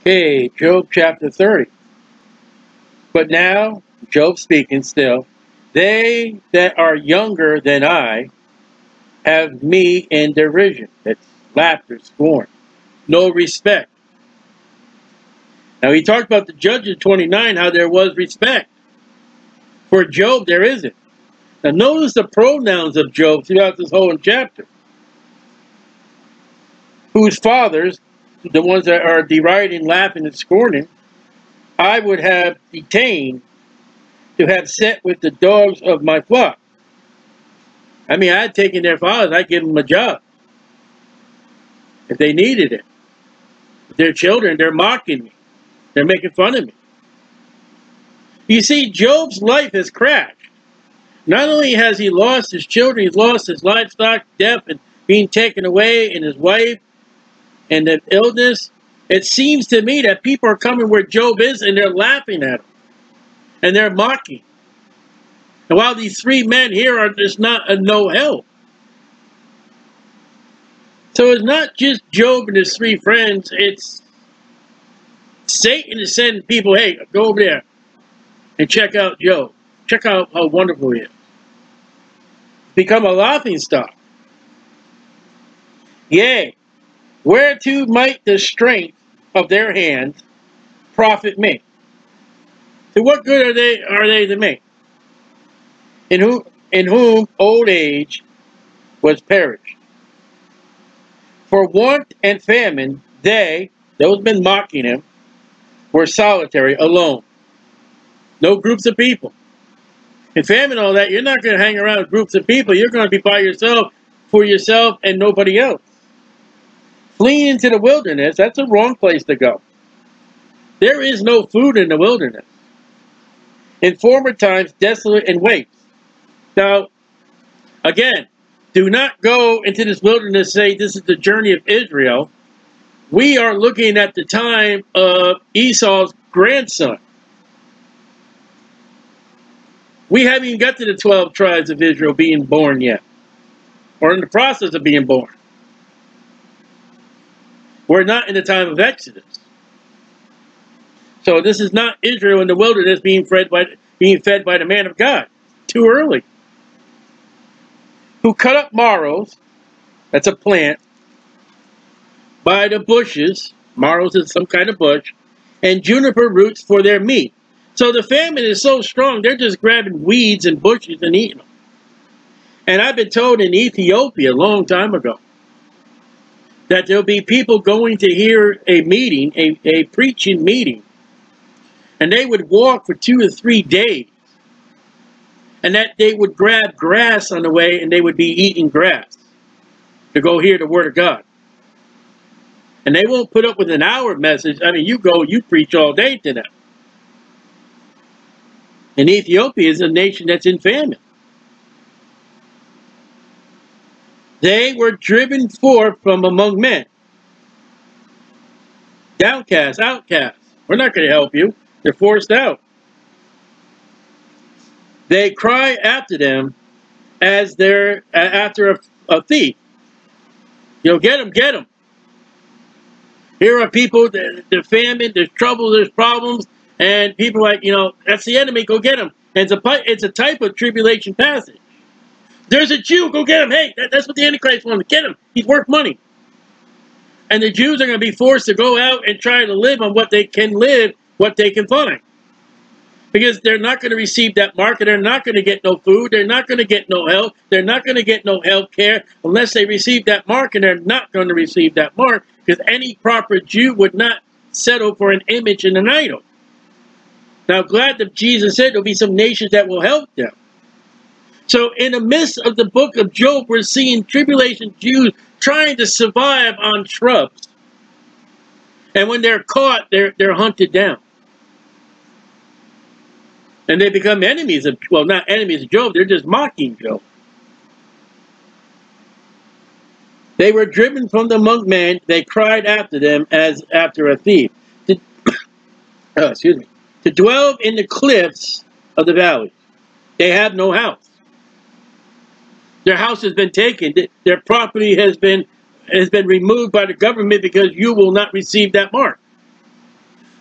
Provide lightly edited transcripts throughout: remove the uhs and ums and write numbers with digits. Okay, Job chapter 30. But now, Job speaking still, they that are younger than I have me in derision. That's laughter, scorn. No respect. Now he talked about the Judges 29, how there was respect. For Job, there isn't. Now notice the pronouns of Job throughout this whole chapter. Whose fathers, the ones that are deriding, laughing, and scorning, I would have detained to have set with the dogs of my flock. I mean, I'd taken their fathers, I'd give them a job. If they needed it. Their children, they're mocking me. They're making fun of me. You see, Job's life has crashed. Not only has he lost his children, he's lost his livestock, death, and being taken away, and his wife, and the illness. It seems to me that people are coming where Job is, and they're laughing at him. And they're mocking. And while these three men here are just not no help. So it's not just Job and his three friends, it's Satan is sending people, hey, go over there and check out Job. Check out how wonderful he is. Become a laughing stock. Yea, whereto might the strength of their hands profit me? To what good are they to me? In whom old age was perished. For want and famine, they, those men mocking him, were solitary, alone. No groups of people. In famine, all that, you're not going to hang around groups of people. You're going to be by yourself, for yourself, and nobody else. Fleeing into the wilderness, that's a wrong place to go. There is no food in the wilderness. In former times, desolate and waste. Now, again, do not go into this wilderness and say this is the journey of Israel. We are looking at the time of Esau's grandson. We haven't even got to the 12 tribes of Israel being born yet, or in the process of being born. We're not in the time of Exodus. So this is not Israel in the wilderness being fed by the man of God. Too early. Who cut up marrows, that's a plant, by the bushes, marrows is some kind of bush, and juniper roots for their meat. So the famine is so strong, they're just grabbing weeds and bushes and eating them. And I've been told in Ethiopia a long time ago that there'll be people going to hear a meeting, a preaching meeting, and they would walk for 2 or 3 days, and that they would grab grass on the way, and they would be eating grass to go hear the word of God. And they won't put up with an hour message. I mean, you go, you preach all day to them. And Ethiopia is a nation that's in famine. They were driven forth from among men. Downcast, outcast. We're not going to help you. They're forced out. They cry after them as they're after a thief. You know, get them, get them. Here are people, they're famine, there's trouble, there's problems. And people are like, you know, that's the enemy, go get him. And it's a type of tribulation passage. There's a Jew, go get him. Hey, that's what the Antichrist wanted, get him. He's worth money. And the Jews are going to be forced to go out and try to live on what they can live, what they can find. Because they're not going to receive that market. They're not going to get no food. They're not going to get no help. They're not going to get no health care unless they receive that mark. And they're not going to receive that mark because any proper Jew would not settle for an image and an idol. Now, glad that Jesus said there'll be some nations that will help them. So in the midst of the book of Job, we're seeing tribulation Jews trying to survive on shrubs. And when they're caught, they're hunted down. And they become enemies of, well, not enemies of Job, they're just mocking Job. They were driven from the among men, they cried after them as after a thief. To dwell in the cliffs of the valley. They have no house. Their house has been taken. Their property has been removed by the government because you will not receive that mark.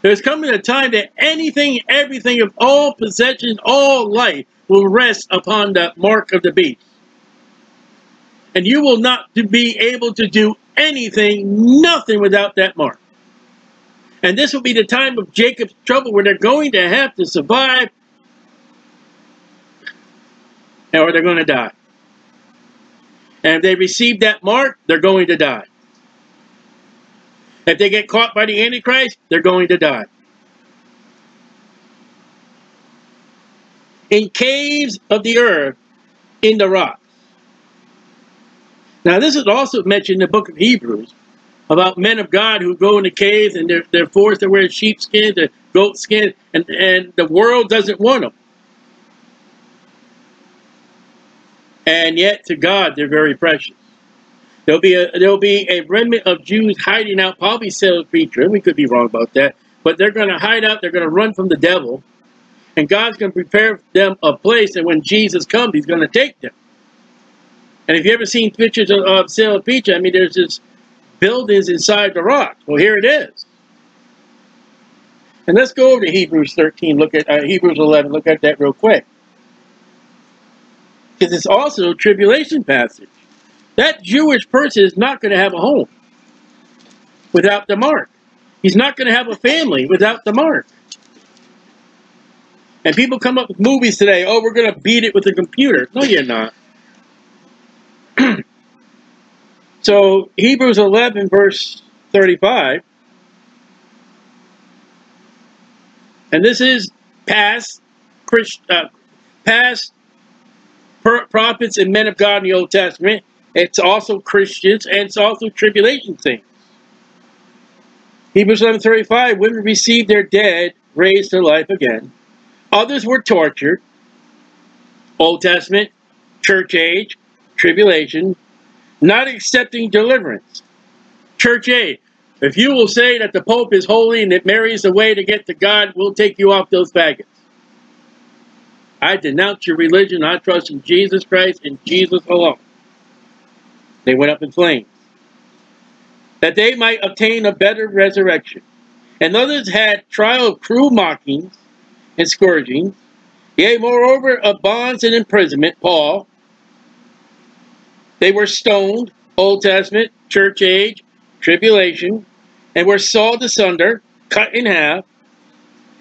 There's coming a time that anything, everything of all possessions, all life will rest upon the mark of the beast. And you will not be able to do anything, nothing without that mark. And this will be the time of Jacob's trouble, where they're going to have to survive, or they're going to die. And if they receive that mark, they're going to die. If they get caught by the Antichrist, they're going to die. In caves of the earth, in the rocks. Now this is also mentioned in the book of Hebrews, about men of God who go into caves, and they're forced to wear sheepskins or goat skins, and the world doesn't want them. And yet to God they're very precious. There'll be a remnant of Jews hiding out, probably still a creature, and we could be wrong about that, but they're going to hide out, they're going to run from the devil, and God's going to prepare them a place, and when Jesus comes, he's going to take them. And if you ever seen pictures of Sail Peach, I mean, there's this buildings inside the rock. Well, here it is. And let's go over to Hebrews 13, look at Hebrews 11, look at that real quick. Because it's also a tribulation passage. That Jewish person is not going to have a home without the mark. He's not going to have a family without the mark. And people come up with movies today, oh, we're going to beat it with a computer. No, you're not. So, Hebrews 11, verse 35. And this is past prophets and men of God in the Old Testament. It's also Christians, and it's also tribulation things. Hebrews 11, 35. Women received their dead, raised to life again. Others were tortured. Old Testament, church age, tribulation. Not accepting deliverance. Church aid. If you will say that the Pope is holy and that Mary is the way to get to God, we'll take you off those faggots. I denounce your religion. I trust in Jesus Christ and Jesus alone. They went up in flames. That they might obtain a better resurrection. And others had trial of cruel mockings and scourgings. Yea, moreover, of bonds and imprisonment, Paul. They were stoned, Old Testament, church age, tribulation, and were sawed asunder, cut in half,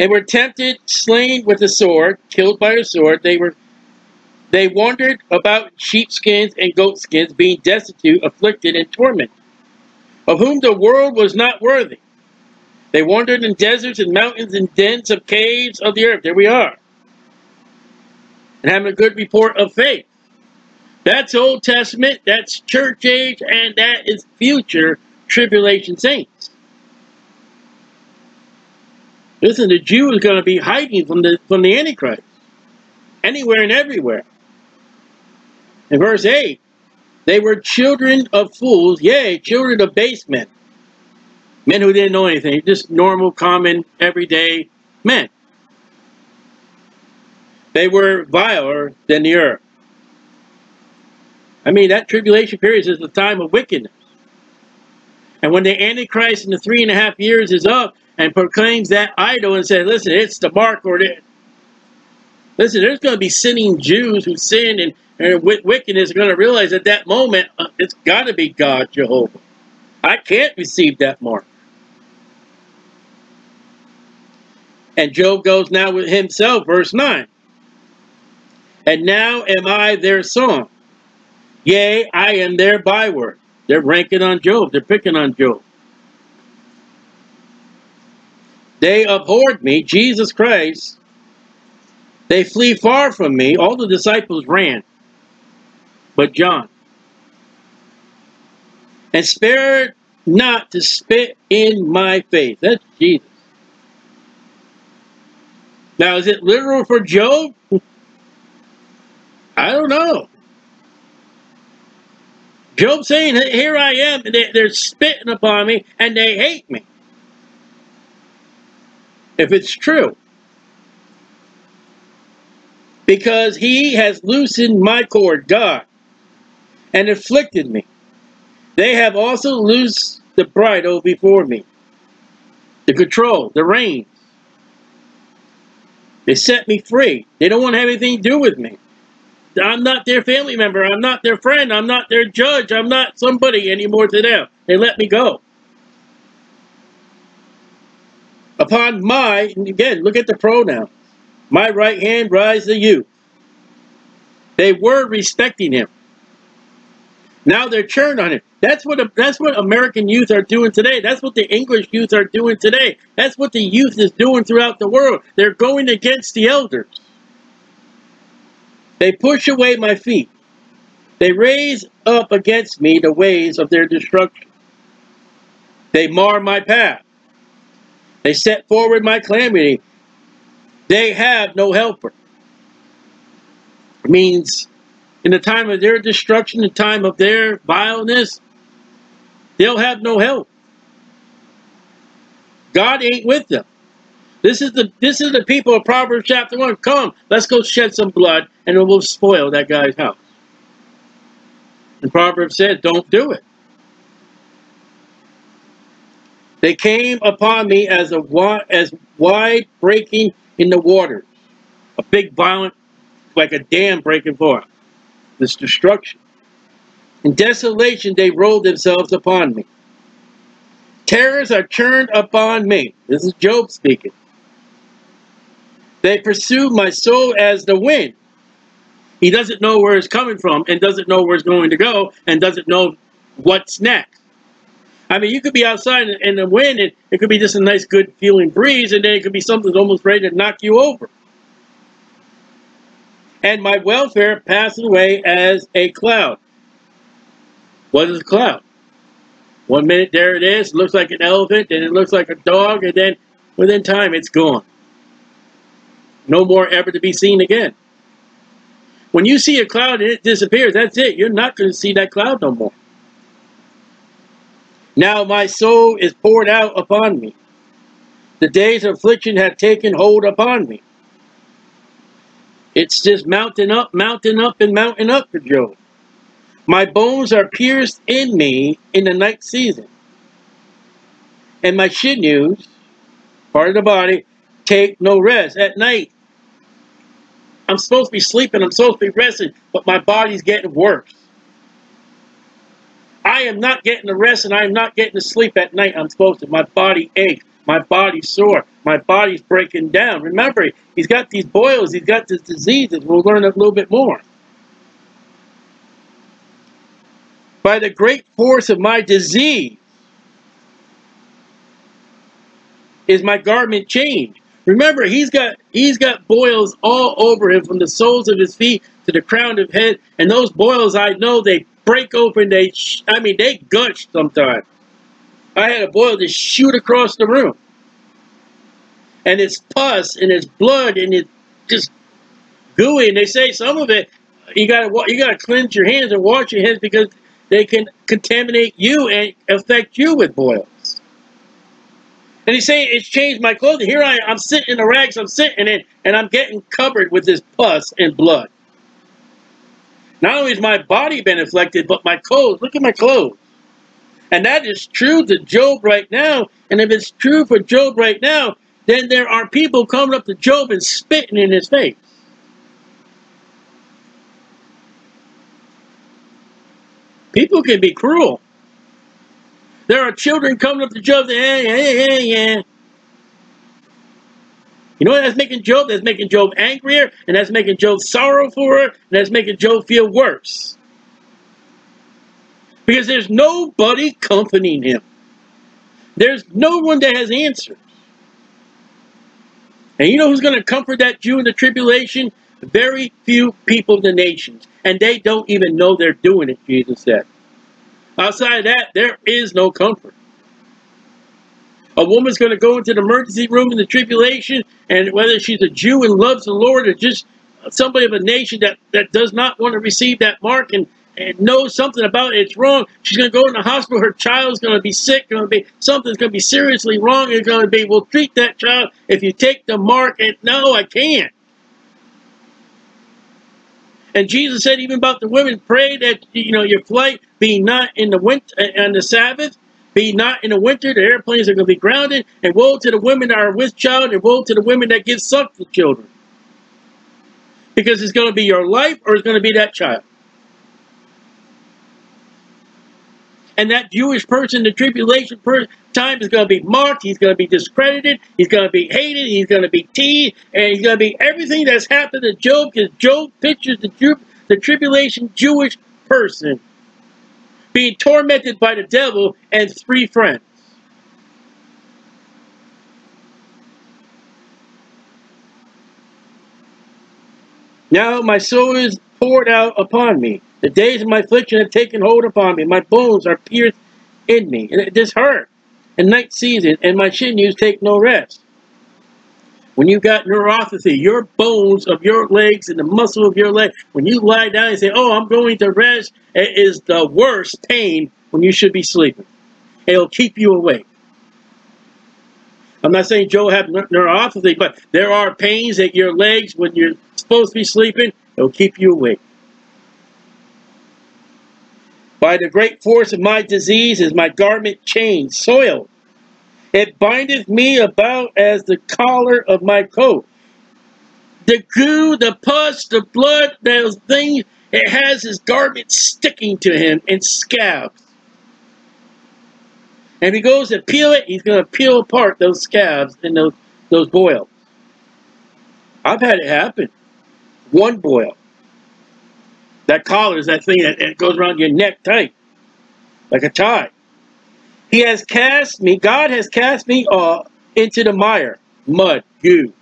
and were tempted, slain with a sword, killed by a sword. They wandered about sheepskins and goatskins, being destitute, afflicted, and tormented, of whom the world was not worthy. They wandered in deserts and mountains and dens of caves of the earth. There we are. And having a good report of faith. That's Old Testament, that's church age, and that is future tribulation saints. Listen, the Jew is going to be hiding from the Antichrist. Anywhere and everywhere. In verse 8, they were children of fools, yea, children of base men. Men who didn't know anything, just normal, common, everyday men. They were viler than the earth. I mean, that tribulation period is the time of wickedness. And when the Antichrist in the 3.5 years is up and proclaims that idol and says, listen, it's the mark or this. Listen, there's going to be sinning Jews who sin and with wickedness are going to realize at that moment, it's got to be God, Jehovah. I can't receive that mark. And Job goes now with himself, verse 9. And now am I their song. Yea, I am their byword. They're ranking on Job. They're picking on Job. They abhorred me, Jesus Christ. They flee far from me. All the disciples ran, but John. And spared not to spit in my face. That's Jesus. Now, is it literal for Job? I don't know. Job saying, here I am, and they're spitting upon me, and they hate me. If it's true. Because he has loosened my cord, God, and afflicted me. They have also loosed the bridle before me. the control, the reign. They set me free. They don't want to have anything to do with me. I'm not their family member. I'm not their friend. I'm not their judge. I'm not somebody anymore to them. They let me go. Upon my, and again, look at the pronoun. My right hand rise to you. They were respecting him. Now they're churned on him. That's what American youth are doing today. That's what the English youth are doing today. That's what the youth is doing throughout the world. They're going against the elders. They push away my feet. They raise up against me the ways of their destruction. They mar my path. They set forward my calamity. They have no helper. It means in the time of their destruction, the time of their vileness, they'll have no help. God ain't with them. This is the people of Proverbs chapter 1. Come, let's go shed some blood and it will spoil that guy's house. And Proverbs said, don't do it. They came upon me as wide breaking in the waters. A big violent, like a dam breaking forth. This destruction. In desolation they rolled themselves upon me. Terrors are churned upon me. This is Job speaking. They pursue my soul as the wind. He doesn't know where it's coming from and doesn't know where it's going to go and doesn't know what's next. I mean, you could be outside in the wind and it could be just a nice good feeling breeze, and then it could be something that's almost ready to knock you over. And my welfare passes away as a cloud. What is a cloud? One minute there it is, looks like an elephant, then it looks like a dog, and then within time it's gone. No more ever to be seen again. When you see a cloud and it disappears, that's it. You're not going to see that cloud no more. Now my soul is poured out upon me. The days of affliction have taken hold upon me. It's just mounting up, and mounting up for Job. My bones are pierced in me in the night season. And my sinews, part of the body, take no rest at night. I'm supposed to be sleeping, I'm supposed to be resting, but my body's getting worse. I am not getting the rest and I am not getting the sleep at night. I'm supposed to. My body aches. My body's sore. My body's breaking down. Remember, he's got these boils. He's got this disease. We'll learn a little bit more. By the great force of my disease is my garment changed. Remember, he's got boils all over him from the soles of his feet to the crown of his head. And those boils, I know, they break open. They gush sometimes. I had a boil to shoot across the room. And it's pus and it's blood and it's just gooey. And they say some of it, you gotta cleanse your hands and wash your hands because they can contaminate you and affect you with boils. And he's saying it's changed my clothing. Here I am, I'm sitting in the rags, I'm sitting in, and I'm getting covered with this pus and blood. Not only has my body been afflicted, but my clothes. Look at my clothes. And that is true to Job right now. And if it's true for Job right now, then there are people coming up to Job and spitting in his face. People can be cruel. There are children coming up to Job and saying, hey. You know what that's making Job? That's making Job angrier, and that's making Job sorrowful, and that's making Job feel worse. Because there's nobody comforting him. There's no one that has answers. And you know who's going to comfort that Jew in the tribulation? Very few people of the nations. And they don't even know they're doing it, Jesus said. Outside of that, there is no comfort. A woman's going to go into the emergency room in the tribulation, and whether she's a Jew and loves the Lord or just somebody of a nation that does not want to receive that mark and knows something about it, it's wrong. She's going to go in the hospital. Her child's going to be sick. Something's going to be seriously wrong. It's going to be, we'll treat that child if you take the mark. And no, I can't. And Jesus said, even about the women, pray that your flight be not in the winter and the Sabbath, Be not in the winter, the airplanes are going to be grounded. And woe to the women that are with child, and woe to the women that give suck to children. Because it's going to be your life or it's going to be that child. And that Jewish person, the tribulation time is going to be mocked. He's going to be discredited. He's going to be hated. He's going to be teased. And he's going to be everything that's happened to Job, because Job pictures the tribulation Jewish person being tormented by the devil and three friends. Now my soul is poured out upon me. The days of my affliction have taken hold upon me. My bones are pierced in me. And this hurt. And night season. And my sinews take no rest. When you got neuropathy, your bones of your legs and the muscle of your leg, when you lie down and say, oh, I'm going to rest, it is the worst pain when you should be sleeping. It'll keep you awake. I'm not saying Job had neuropathy, but there are pains that your legs, when you're supposed to be sleeping, it'll keep you awake. By the great force of my disease is my garment chained, soiled. It bindeth me about as the collar of my coat. The goo, the pus, the blood, those things, it has his garment sticking to him in scabs. And if he goes to peel it, he's going to peel apart those scabs and those boils. I've had it happen. One boil. That collar is that thing that goes around your neck tight, like a tie. He has cast me, God has cast me into the mire, mud, goo.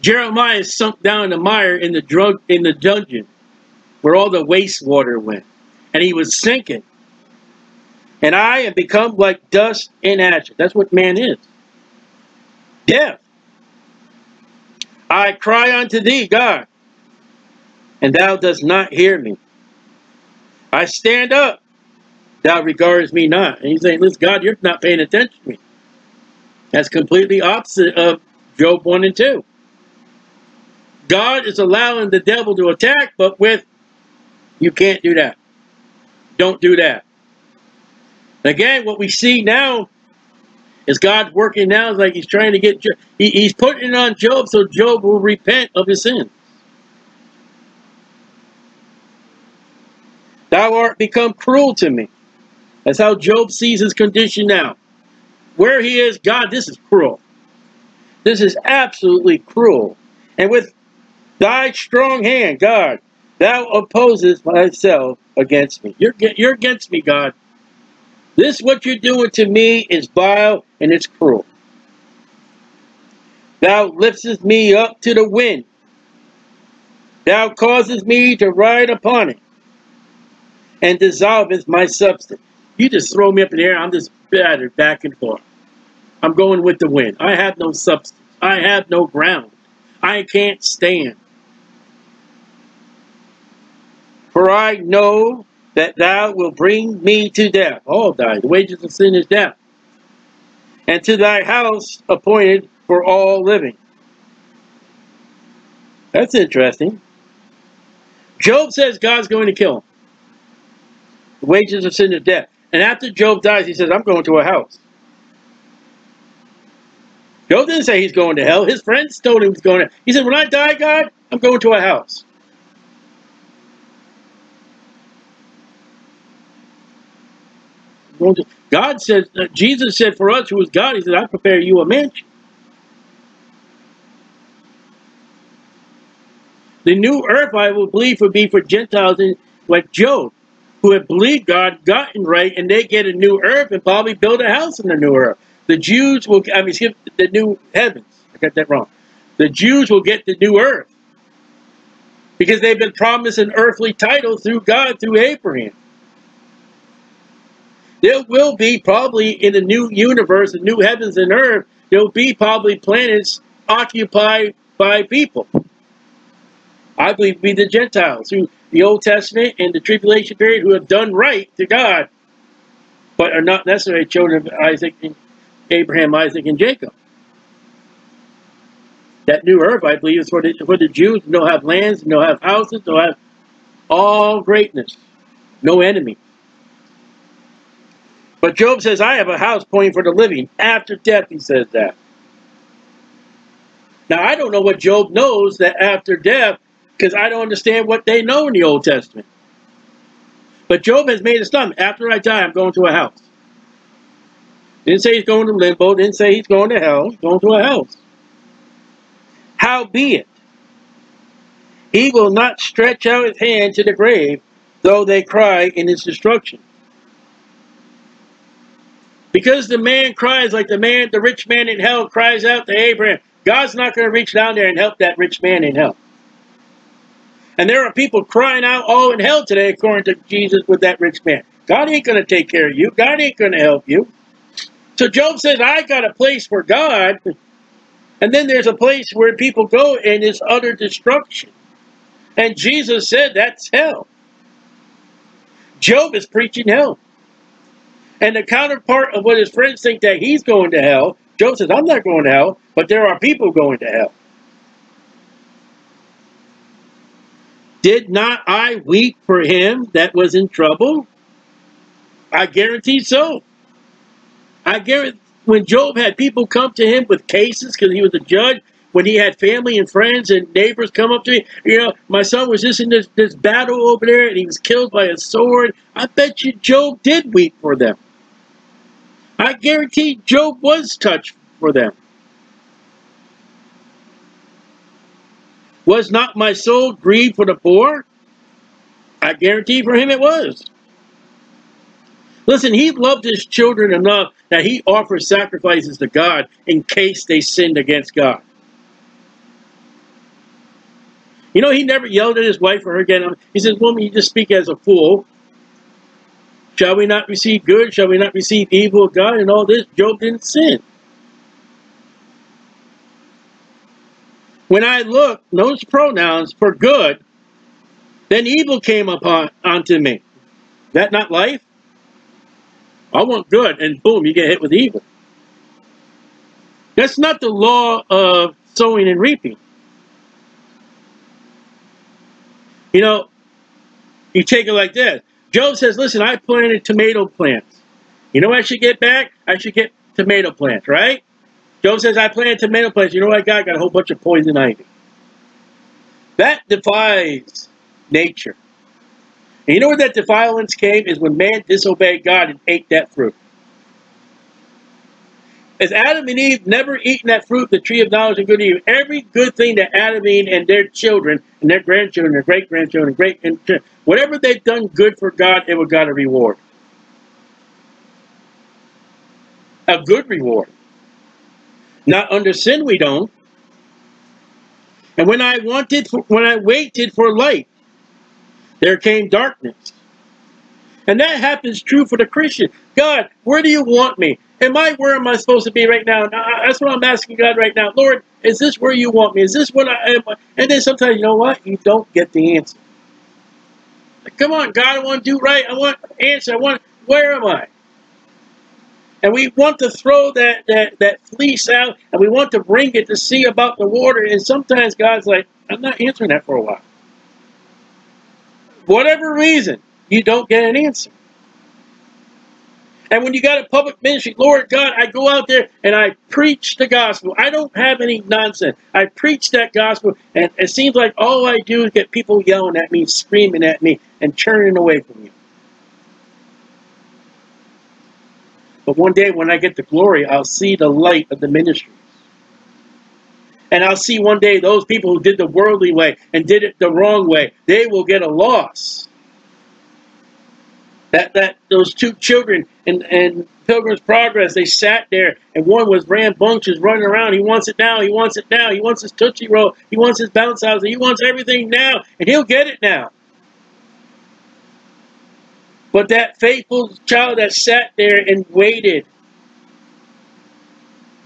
Jeremiah sunk down in the mire in the dungeon where all the wastewater went, and he was sinking. And I have become like dust and ashes. That's what man is. Death. I cry unto thee, God. And thou dost not hear me. I stand up. Thou regardest me not. And he's saying, listen, God, you're not paying attention to me. That's completely opposite of Job 1 and 2. God is allowing the devil to attack, but with, you can't do that. Don't do that. And again, what we see now is God working now. It's like he's trying to get, he's putting it on Job so Job will repent of his sin. Thou art become cruel to me. That's how Job sees his condition now. Where he is, God, this is cruel. This is absolutely cruel. And with thy strong hand, God, thou opposest myself against me. You're against me, God. This, what you're doing to me, is vile and it's cruel. Thou liftest me up to the wind. Thou causest me to ride upon it. And dissolveth my substance. You just throw me up in the air. I'm just battered back and forth. I'm going with the wind. I have no substance. I have no ground. I can't stand. For I know that thou wilt bring me to death. All die. The wages of sin is death. And to thy house appointed for all living. That's interesting. Job says God's going to kill him. The wages of sin is death. And after Job dies, he says, I'm going to a house. Job didn't say he's going to hell. His friends told him he was going to hell. He said, when I die, God, I'm going to a house. God said, Jesus said for us, who was God, he said, I prepare you a mansion. The new earth, I will believe, would be for Gentiles like Job, who have believed God, gotten right, and they get a new earth and probably build a house in the new earth. The Jews will, I mean, skip the new heavens. I got that wrong. The Jews will get the new earth because they've been promised an earthly title through God, through Abraham. There will be probably in the new universe, the new heavens and earth, there will be probably planets occupied by people. I believe it will be the Gentiles who, the Old Testament and the tribulation period, who have done right to God, but are not necessarily children of Isaac and Abraham, Isaac and Jacob. That new earth, I believe, is for the Jews. They'll have lands, they'll have houses, they'll have all greatness, no enemy. But Job says, I have a house pointing for the living. After death, he says that. Now, I don't know what Job knows that after death, because I don't understand what they know in the Old Testament. But Job has made a statement. After I die, I'm going to a house. Didn't say he's going to limbo. Didn't say he's going to hell. He's going to a house. Howbeit, he will not stretch out his hand to the grave, though they cry in his destruction. Because the man cries like the rich man in hell cries out to Abraham. God's not going to reach down there and help that rich man in hell. And there are people crying out all in hell today, according to Jesus, with that rich man. God ain't going to take care of you. God ain't going to help you. So Job says, I got a place for God. And then there's a place where people go and it's utter destruction. And Jesus said, that's hell. Job is preaching hell. And the counterpart of what his friends think that he's going to hell, Job says, I'm not going to hell, but there are people going to hell. Did not I weep for him that was in trouble? I guarantee so. I guarantee when Job had people come to him with cases because he was a judge, when he had family and friends and neighbors come up to me, you know, my son was just in this battle over there and he was killed by a sword. I bet you Job did weep for them. I guarantee Job was touched for them. Was not my soul grieved for the poor? I guarantee for him it was. Listen, he loved his children enough that he offered sacrifices to God in case they sinned against God. You know, he never yelled at his wife or her again. He says, woman, you just speak as a fool. Shall we not receive good? Shall we not receive evil of God? And all this, Job didn't sin. When I looked, those pronouns, for good, then evil came unto me. Is that not life? I want good, and boom, you get hit with evil. That's not the law of sowing and reaping. You know, you take it like this. Job says, listen, I planted tomato plants. You know what I should get back? I should get tomato plants, right? Job says, I planted tomato plants. You know what I got? I got a whole bunch of poison ivy. That defies nature. And you know where that defilement came? Is when man disobeyed God and ate that fruit. As Adam and Eve never eaten that fruit, the tree of knowledge of good and evil, every good thing that Adam and their children, and their grandchildren, their great-grandchildren, great-grandchildren, whatever they've done good for God, it would got a reward. A good reward. Not under sin we don't. And when I waited for light, there came darkness. And that happens true for the Christian. God, where do you want me? Where am I supposed to be right now? That's what I'm asking God right now. Lord, is this where you want me? Is this what I am? And then sometimes, you know what? You don't get the answer. Like, come on, God, I want to do right. I want an answer. Where am I? And we want to throw that fleece out, and we want to wring it to see about the water. And sometimes God's like, I'm not answering that for a while. Whatever reason, you don't get an answer. And when you got a public ministry, Lord God, I go out there and I preach the gospel. I don't have any nonsense. I preach that gospel, and it seems like all I do is get people yelling at me, screaming at me, and turning away from you. But one day when I get the glory, I'll see the light of the ministry. And I'll see one day those people who did the worldly way and did it the wrong way, they will get a loss. Those two children in Pilgrim's Progress, they sat there, and one was rambunctious, running around. He wants it now. He wants it now. He wants his Tootsie Roll. He wants his bounce house. He wants everything now, and he'll get it now. But that faithful child that sat there and waited,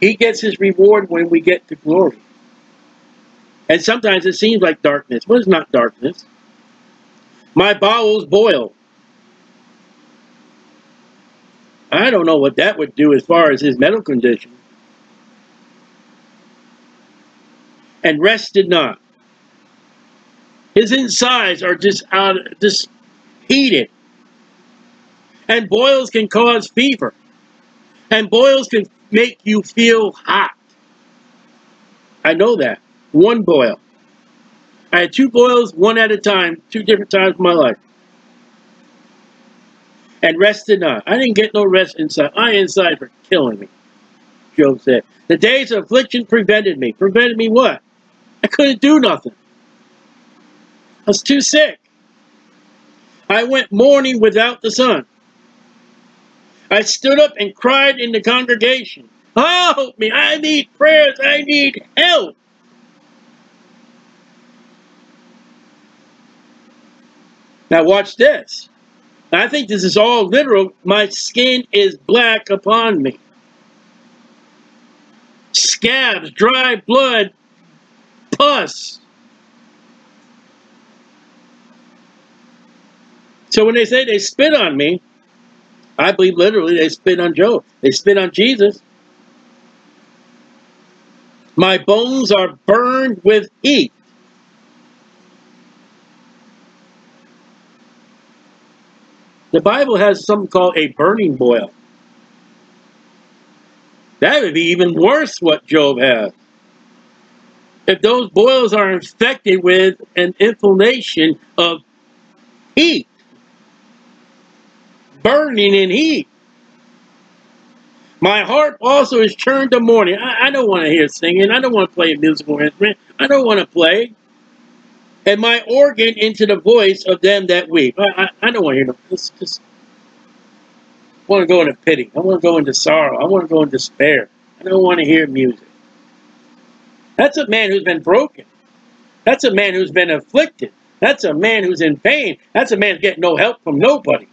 he gets his reward when we get to glory. And sometimes it seems like darkness. Well, it's not darkness. My bowels boil. I don't know what that would do as far as his medical condition. And rested not. His insides are just heated. And boils can cause fever. And boils can make you feel hot. I know that. One boil. I had two boils, one at a time, two different times in my life. And rest did not. I didn't get no rest inside. I inside were killing me, Job said. The days of affliction prevented me. Prevented me what? I couldn't do nothing. I was too sick. I went mourning without the sun. I stood up and cried in the congregation. Oh, help me. I need prayers. I need help. Now watch this. I think this is all literal. My skin is black upon me. Scabs, dry blood, pus. So when they say they spit on me, I believe literally they spit on Job. They spit on Jesus. My bones are burned with heat. The Bible has something called a burning boil. That would be even worse what Job has. If those boils are infected with an inflammation of heat. Burning in heat. My harp also is turned to mourning. I don't want to hear singing. I don't want to play a musical instrument. I don't want to play. And my organ into the voice of them that weep. I don't want to hear no. Just want to go into pity. I want to go into sorrow. I want to go into despair. I don't want to hear music. That's a man who's been broken. That's a man who's been afflicted. That's a man who's in pain. That's a man getting no help from nobody.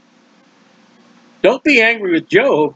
Don't be angry with Job.